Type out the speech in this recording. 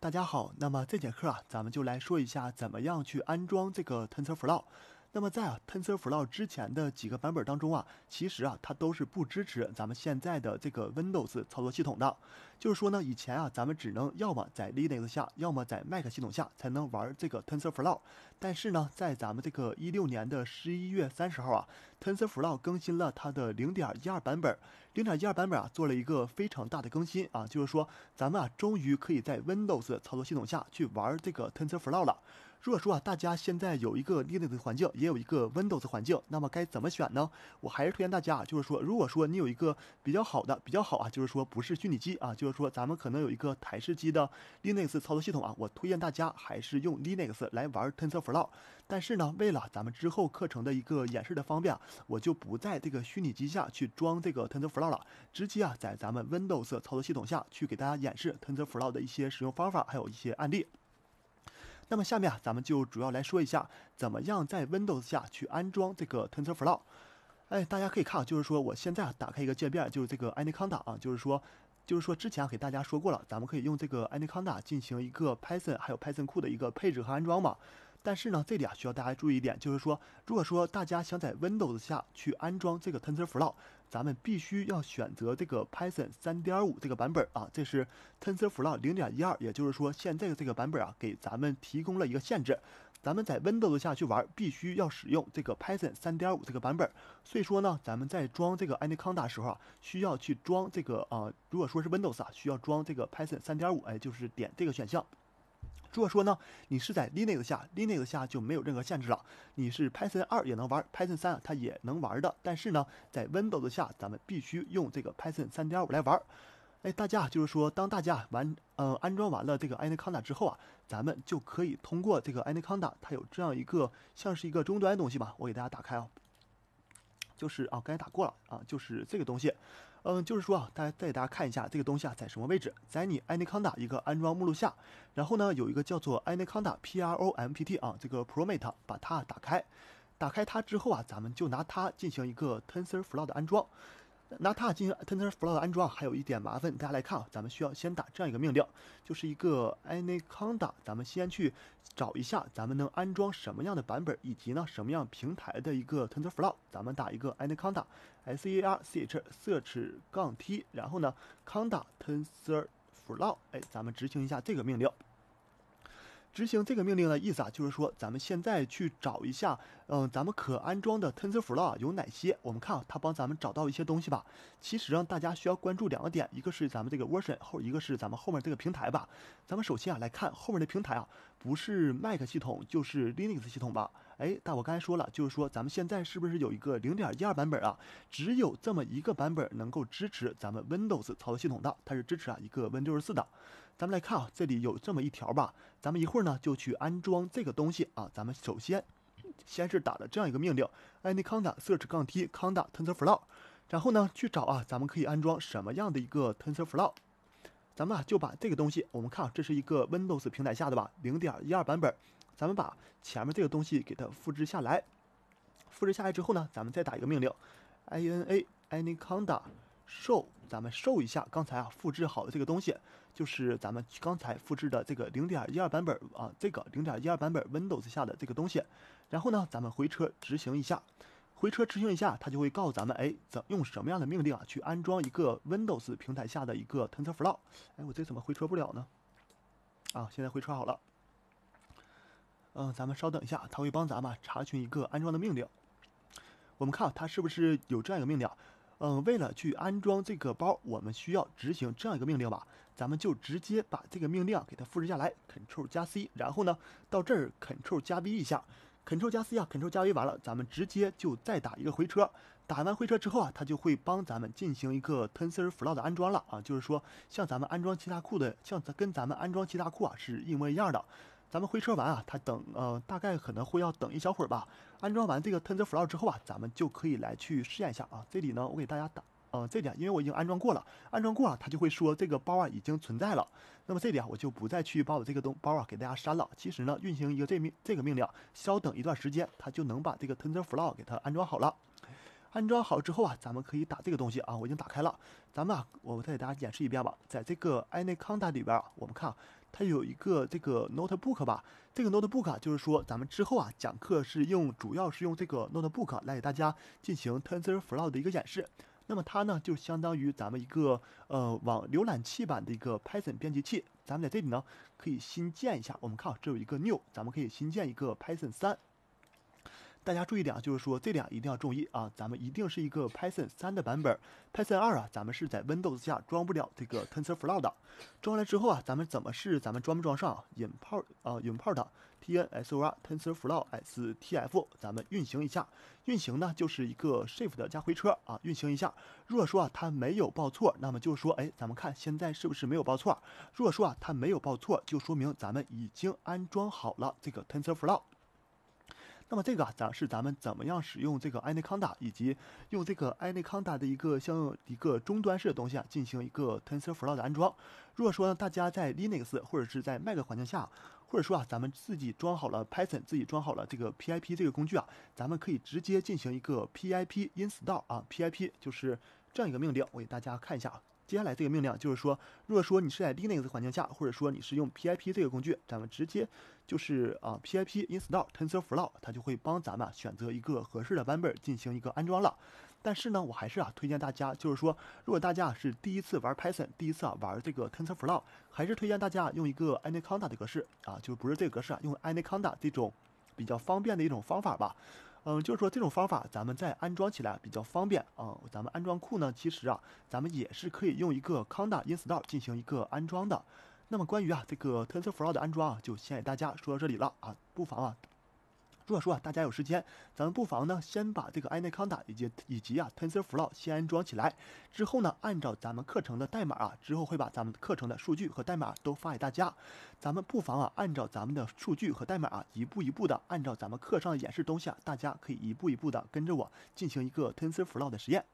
大家好，那么这节课啊，咱们就来说一下怎么样去安装这个 TensorFlow。那么在TensorFlow 之前的几个版本当中啊，其实它都是不支持咱们现在的这个 Windows 操作系统的。就是说呢，以前咱们只能要么在 Linux 下，要么在 Mac 系统下才能玩这个 TensorFlow。但是呢，在咱们这个16年的11月30号啊 ，TensorFlow 更新了它的 0.12 版本。0.12 版本做了一个非常大的更新啊，就是说咱们终于可以在 Windows 操作系统下去玩这个 TensorFlow 了。如果说大家现在有一个 Linux 环境，也有一个 Windows 环境，那么该怎么选呢？我还是推荐大家，就是说，如果说你有一个比较好，就是说不是虚拟机啊，就是说咱们可能有一个台式机的 Linux 操作系统啊，我推荐大家还是用 Linux 来玩 TensorFlow。但是呢，为了咱们之后课程的一个演示的方便啊，我就不在这个虚拟机下去装这个 TensorFlow 了，直接在咱们 Windows 操作系统下去给大家演示 TensorFlow 的一些使用方法，还有一些案例。那么下面咱们就主要来说一下，怎么样在 Windows 下去安装这个 TensorFlow。哎，大家可以看，就是说我现在打开一个界面，就是这个 Anaconda 啊，就是说之前给大家说过了，咱们可以用这个 Anaconda 进行一个 Python 还有 Python 库的一个配置和安装嘛。但是呢，这里需要大家注意一点，就是说，如果说大家想在 Windows 下去安装这个 TensorFlow， 咱们必须要选择这个 Python 3.5 这个版本啊，这是 TensorFlow 0.12， 也就是说现在的这个版本啊，给咱们提供了一个限制。咱们在 Windows 下去玩，必须要使用这个 Python 3.5 这个版本。所以说呢，咱们在装这个 Anaconda 时候啊，需要去装这个如果说是 Windows 啊，需要装这个 Python 3.5， 哎，就是点这个选项。如果说呢，你是在 Linux 下就没有任何限制了，你是 Python 2也能玩 ，Python 3它也能玩的。但是呢，在 Windows 下，咱们必须用这个 Python 3.5 来玩。哎，大家就是说，当大家安装完了这个 Anaconda 之后啊，咱们就可以通过这个 Anaconda， 它有这样一个像是一个终端的东西吧，我给大家打开啊。就是刚才打过了啊，就是这个东西，就是说大家看一下这个东西在什么位置，在你 Anaconda 一个安装目录下，然后呢有一个叫做 Anaconda prompt 啊，这个 prompt 把它打开它之后啊，咱们就拿它进行一个 TensorFlow 的安装。拿它进行 TensorFlow 的安装还有一点麻烦，大家来看啊，咱们需要先打这样一个命令，就是一个 Anaconda， 咱们先去找一下咱们能安装什么样的版本，以及呢什么样平台的一个 TensorFlow。 咱们打一个 Anaconda SARCH search -t， 然后呢 conda TensorFlow， 哎，咱们执行一下这个命令。执行这个命令的意思就是说咱们现在去找一下，咱们可安装的 TensorFlow 有哪些？我们看它帮咱们找到一些东西吧。其实大家需要关注两个点，一个是咱们这个 version， 一个是咱们后面这个平台吧。咱们首先来看后面的平台啊，不是 Mac 系统就是 Linux 系统吧？哎，但我刚才说了，就是说咱们现在是不是有一个 0.12 版本啊？只有这么一个版本能够支持咱们 Windows 操作系统的，它是支持一个 Win64 的。咱们来看这里有这么一条吧，咱们一会儿就去安装这个东西啊。咱们首先是打了这样一个命令 Anaconda search -t conda TensorFlow， 然后呢去找咱们可以安装什么样的一个 TensorFlow。 咱们就把这个东西，我们看这是一个 Windows 平台下的吧， 0.12 版本，咱们把前面这个东西给它复制下来。复制下来之后呢，咱们再打一个命令 Anaconda show， 咱们 show 一下刚才复制好的这个东西，就是咱们刚才复制的这个 0.12 版本啊，这个 0.12 版本 Windows 下的这个东西。然后呢，咱们回车执行一下，它就会告诉咱们，哎，用什么样的命令去安装一个 Windows 平台下的一个 TensorFlow。 哎，我这怎么回车不了呢？啊，现在回车好了。咱们稍等一下，它会帮咱们查询一个安装的命令。我们看它是不是有这样一个命令为了去安装这个包，我们需要执行这样一个命令吧。咱们就直接把这个命令给它复制下来 Ctrl+C， 然后呢到这儿 Ctrl+V 一下， Ctrl+C Ctrl+V 完了，咱们直接就再打一个回车。打完回车之后它就会帮咱们进行一个 TensorFlow 的安装了啊，就是说像咱们安装其他库的，像跟咱们安装其他库是一模一样的。咱们回车完它等大概可能会要等一小会儿吧。安装完这个 TensorFlow 之后咱们就可以来去试验一下啊。这里呢，我给大家打这里因为我已经安装过了，它就会说这个包已经存在了。那么这里我就不再去把我这个包给大家删了。其实呢，运行一个这个命令，稍等一段时间，它就能把这个 TensorFlow 给它安装好了。安装好之后咱们可以打这个东西啊，我已经打开了。我再给大家演示一遍吧，在这个 Anaconda 里边我们看它有一个这个 notebook 吧，这个 notebook 啊，就是说咱们之后啊讲课是用，主要是用这个 notebook 来给大家进行 TensorFlow 的一个演示。那么它呢，就相当于咱们一个网浏览器版的一个 Python 编辑器。咱们在这里呢可以新建一下，我们看啊，这有一个 new， 咱们可以新建一个 Python 3。大家注意点啊，就是说这俩一定要注意啊，咱们一定是一个 Python 3的版本。Python 2啊，咱们是在 Windows 下装不了这个 TensorFlow 的。装来之后啊，咱们装不装上啊？import tensor TensorFlow stf， 咱们运行一下。运行呢就是一个 shift 加回车啊，运行一下。如果说啊它没有报错，那么就是说，哎，咱们看现在是不是没有报错？如果说啊它没有报错，就说明咱们已经安装好了这个 TensorFlow。那么这个啊，咱们怎么样使用这个 Anaconda， 以及用这个 Anaconda 的一个像一个终端式的东西啊，进行一个 TensorFlow 的安装。如果说呢，大家在 Linux 或者是在 Mac 环境下，或者说啊，咱们自己装好了 Python， 自己装好了这个 pip 这个工具啊，咱们可以直接进行一个 pip install 啊 ，pip 就是这样一个命令，我给大家看一下啊。接下来这个命令就是说，如果说你是在 Linux 环境下，或者说你是用 pip 这个工具，咱们直接就是啊 pip install TensorFlow， 它就会帮咱们选择一个合适的版本进行一个安装了。但是呢，我还是啊推荐大家，就是说，如果大家是第一次玩 Python， 第一次啊玩这个 TensorFlow， 还是推荐大家用一个 Anaconda 的格式啊，就不是这个格式啊，用 Anaconda 这种比较方便的一种方法吧。就是说这种方法咱们在安装起来比较方便啊。咱们安装库呢，其实啊，咱们也是可以用一个 conda install 进行一个安装的。那么关于啊这个 TensorFlow 的安装啊，就先给大家说到这里了啊。不妨啊，如果说啊大家有时间，咱们不妨呢先把这个 Anaconda 以及啊 TensorFlow 先安装起来，之后呢按照咱们课程的代码啊，之后会把咱们课程的数据和代码都发给大家。咱们不妨啊按照咱们的数据和代码啊，一步一步的按照咱们课上的演示东西啊，大家可以一步一步的跟着我进行一个 TensorFlow 的实验。